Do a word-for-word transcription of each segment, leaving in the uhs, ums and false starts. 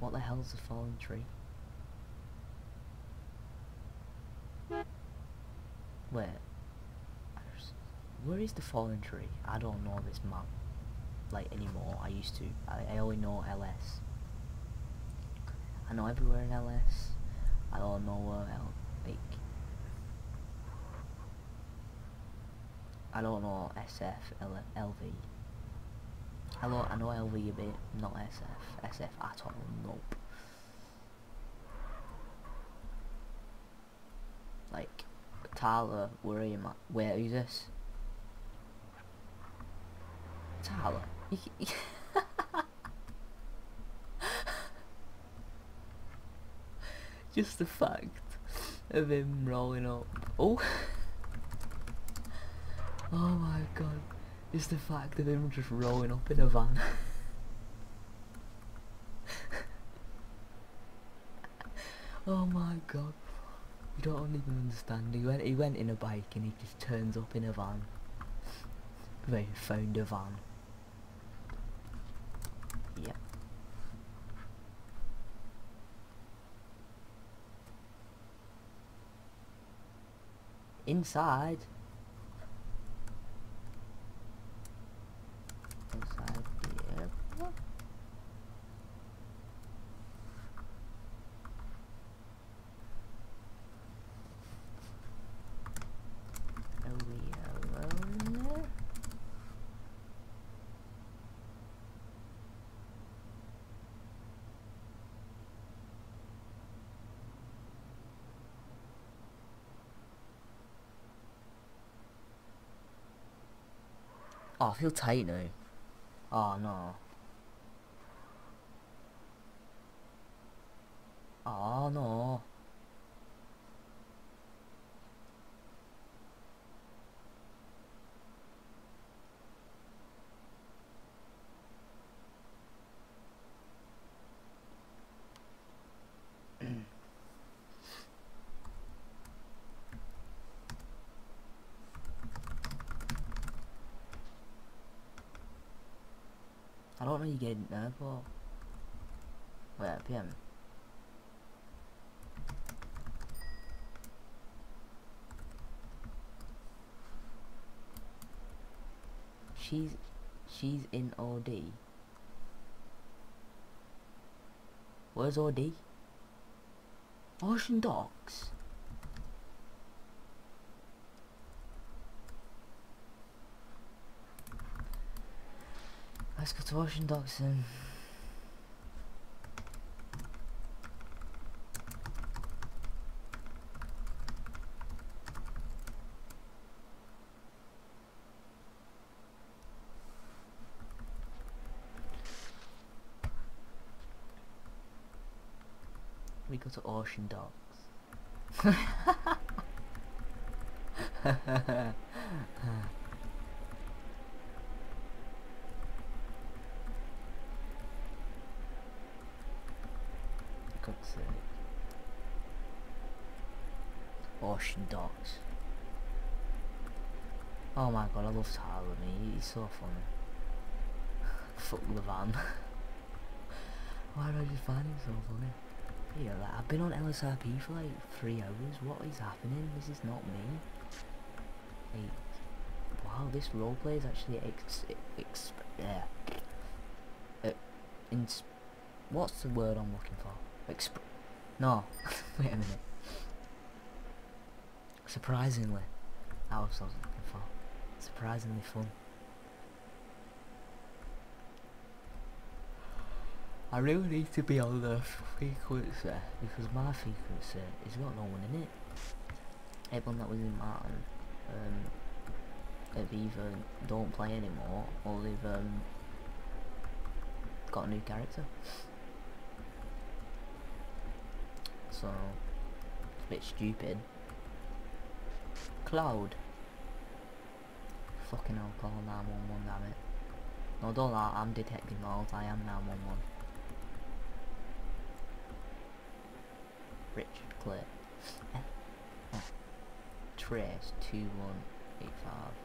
What the hell's a fallen tree? Wait. Where is the fallen tree? I don't know this map. Like, anymore. I used to. I, I only know L S. I know everywhere in L S. I don't know where else. Like, I don't know S F, L V. I know, I know L V a bit, not S F. S F at all, nope. Like, Tyler, where are you, man? Where is this? Tyler? Just the fact of him rolling up. Oh! Oh my god. Just the fact of him just rolling up in a van. Oh my god. You don't even understand. He went, he went in a bike and he just turns up in a van. They found a van. Yep. Inside. Inside the airport. Are we alone there? Oh, I feel tight now. Oh no. Oh no. I don't know you get an airport. Wait, P M. She's she's in O D. Where's O D? Ocean Docks. Let's go to Ocean Docks then. We go to Ocean Docks. Ocean Docks. Oh my god, I love Tyler, me. He's so funny. Fuck the van. Why did I just find him so funny? Yeah, like, I've been on L S R P for like three hours. What is happening? This is not me. Like, wow, this roleplay is actually ex, ex yeah. Uh, ins what's the word I'm looking for? Exp no, wait a minute. Surprisingly, that was what I was looking for. Surprisingly fun. I really need to be on the frequency because my frequency has got no one in it. Everyone that was in mine, um, have either don't play anymore or they've um, got a new character. So it's a bit stupid. Cloud. Fucking hell, call nine one one, damn it. No, don't lie, I'm detecting malls, I am nine one one. Richard Clay. Trace two one eight five.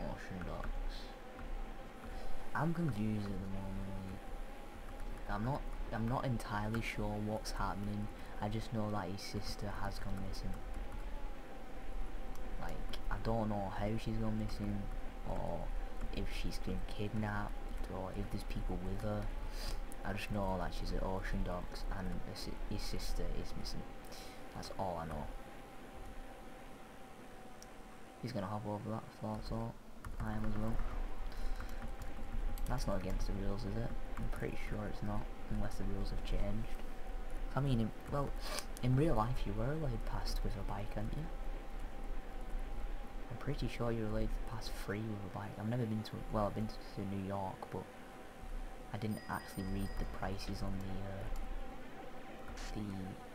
Ocean Docks. I'm confused at the moment. I'm not I'm not entirely sure what's happening. I just know that his sister has gone missing. Like, I don't know how she's gone missing, or if she's been kidnapped, or if there's people with her. I just know that she's at Ocean Docks and his sister is missing. That's all I know. He's gonna hop over that, I thought so. I am as well. That's not against the rules, is it? I'm pretty sure it's not, unless the rules have changed. I mean, in, well, in real life you were allowed past with a bike, aren't you? I'm pretty sure you're allowed to pass free with a bike. I've never been to, well, I've been to New York, but I didn't actually read the prices on the, uh,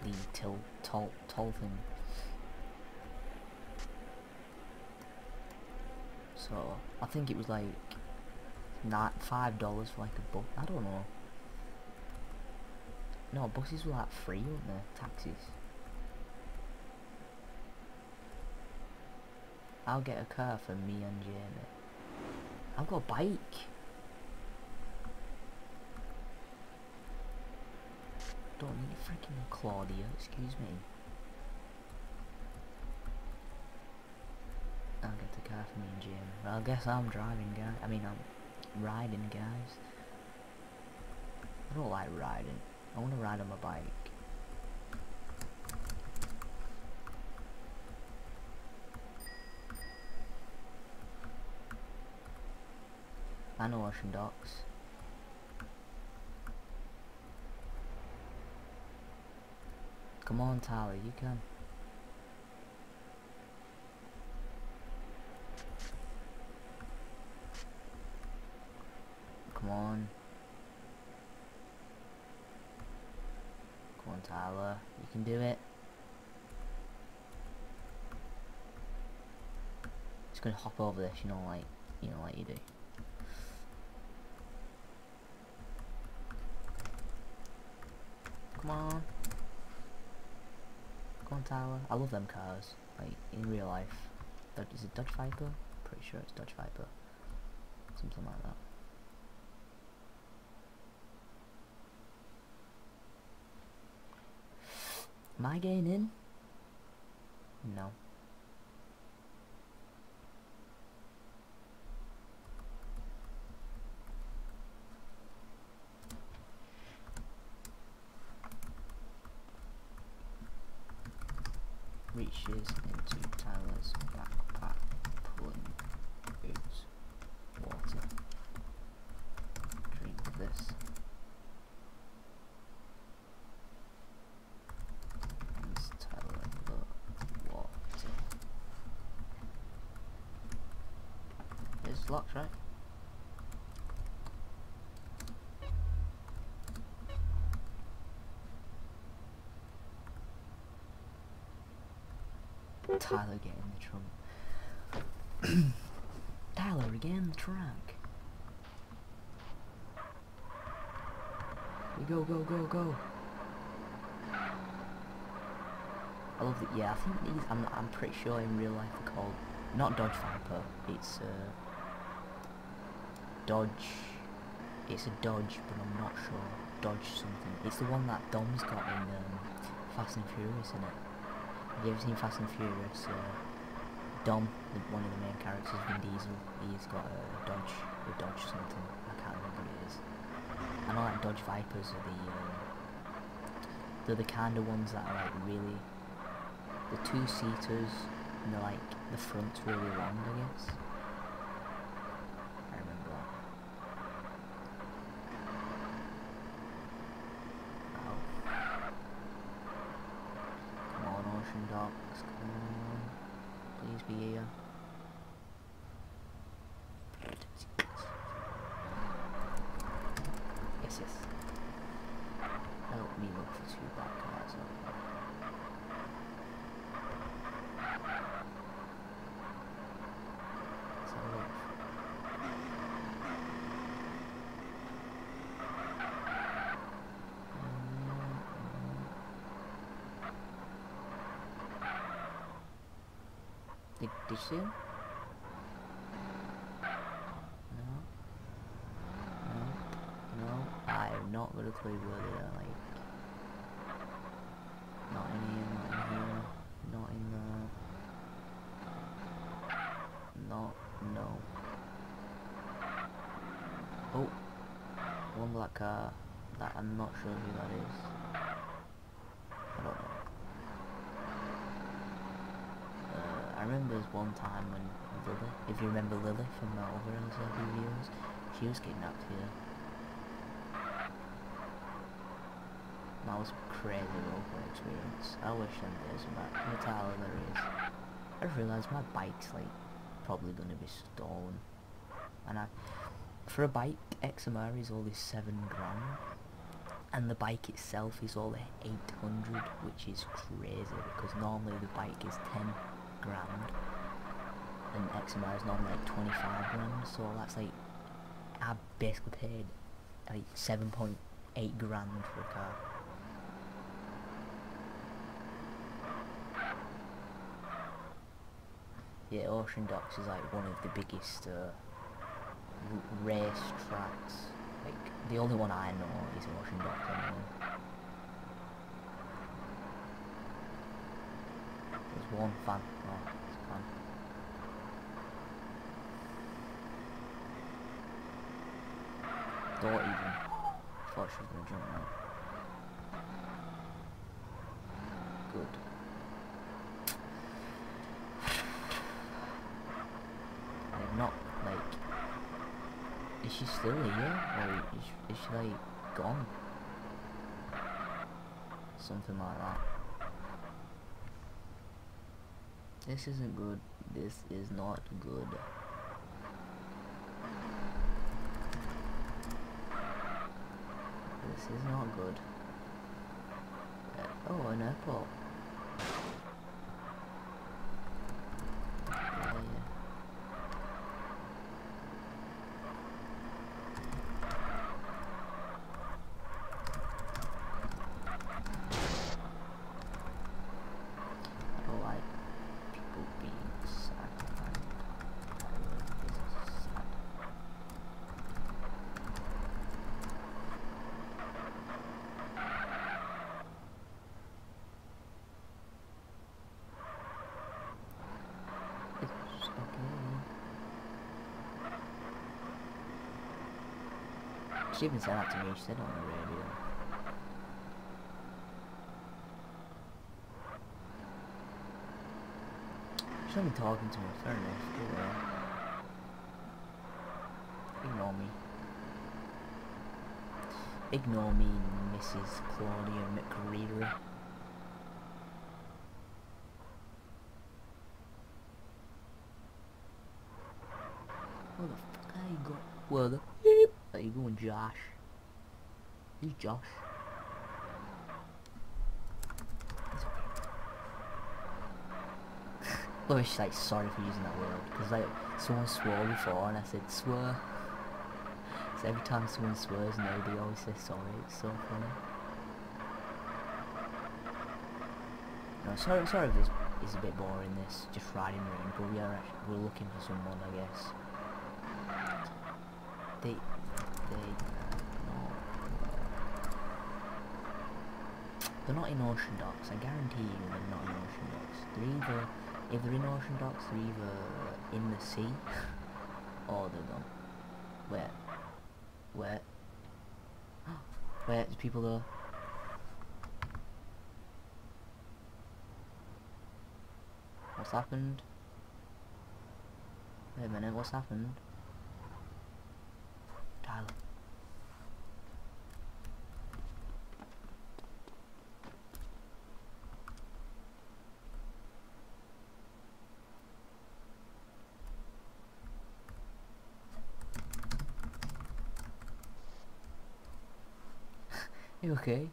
the, the till, toll, toll thing. So, I think it was like, not five dollars for like a bus, I don't know. No, buses were like free, weren't they? Taxis. I'll get a car for me and Jamie. I've got a bike. Don't need a freaking Claudia, excuse me. I'll get the car for me and Jamie. Well, I guess I'm driving, guys. I mean, I'm riding, guys. I don't like riding. I want to ride on my bike. I know Ocean Docks. Come on, Tyler, you can. Come on. Come on, Tyler, you can do it. Just gonna hop over this, you know, like, you know, like you do. Come on. Come on, Tyler. I love them cars, like, in real life. Is it Dodge Viper? Pretty sure it's Dodge Viper. Something like that. Am I getting in? No. Reaches into Tyler's backpack, pulling out water. Drink this. Locked, right? Tyler getting the trunk. Tyler again, the trunk. We go, go, go, go. I love that. Yeah, I think these. I'm. I'm pretty sure in real life they're called not Dodge Viper. It's. Uh, Dodge, it's a Dodge, but I'm not sure, Dodge something. It's the one that Dom's got in um, Fast and Furious, isn't it? Have you ever seen Fast and Furious? Uh, Dom, the, one of the main characters, Vin Diesel, he's got a Dodge, a Dodge something, I can't remember what it is. I know like Dodge Vipers are the, um, they're the kind of ones that are like really, the two-seaters, and they're like, the front's really long, I guess. Did, did you see him? No. No. No. I have no not really clear where they are, like, not in here, not in here, not in there, not, no. Oh, one black car, that I'm not sure who that is, I don't know. Uh, I remember this one time when Lily, if you remember Lily from the other L S R P videos, she was kidnapped here. That was crazy roleplay experience. I wish I did some of that. That's how there is. I just realised my bike's like probably gonna be stolen. And I for a bike, X M R is only seven grand. And the bike itself is only eight hundred, which is crazy because normally the bike is ten grand. And X M R is normally like twenty five grand, so that's like I basically paid like seven point eight grand for a car. Yeah, Ocean Docks is like one of the biggest uh, race tracks. Like the only one I know is Ocean Docks. Anyway. There's one fan. Oh, it's a fan. Don't even. I thought she was gonna jump now. Good. Not like, is she still here or is she, is she like gone? Something like that. This isn't good. This is not good. This is not good. Uh, oh, an airport. She even said that to me, she said it on the radio. She's only talking to me, fair enough, do well. Ignore me. Ignore me, Missus Claudia McReadery. Where the fuck are you going? Where the beep? Are you going, Josh? He's Josh. It's okay. Well, she's like, sorry for using that word. Because, like, someone swore before and I said, swear. So every time someone swears, nobody always says sorry. It's so funny. No, sorry, sorry if this is a bit boring, this. Just riding around. But we are actually, we're looking for someone, I guess. They, they, they're not in Ocean Docks, I guarantee you they're not in Ocean Docks. They're either, if they're in Ocean Docks, they're either in the sea, or they're gone. Where? Where? Where? There's people there. What's happened? Wait a minute, what's happened? You okay?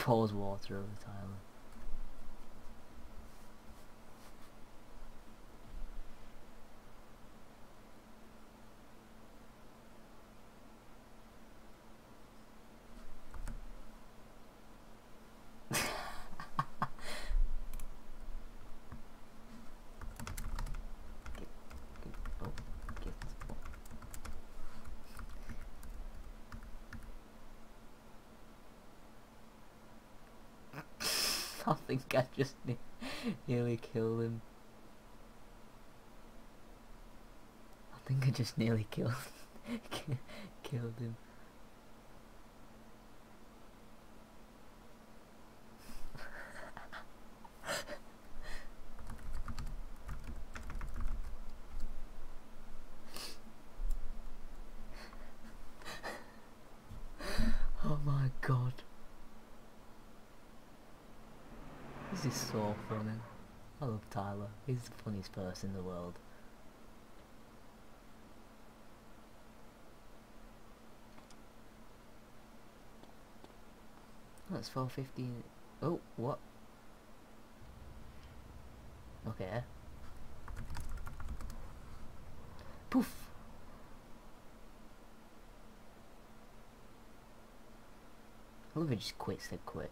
Pours water over Tyler. I think I just ne nearly killed him. I think I just nearly killed killed him. Oh my god. This is so funny. I love Tyler. He's the funniest person in the world. That's four fifteen. Oh, what? Okay. Poof! I love it just quits to quit.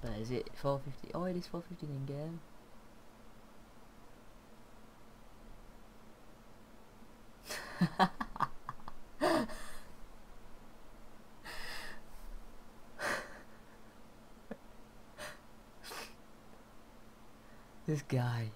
But is it four fifty? Oh, it is four fifteen in game. This guy.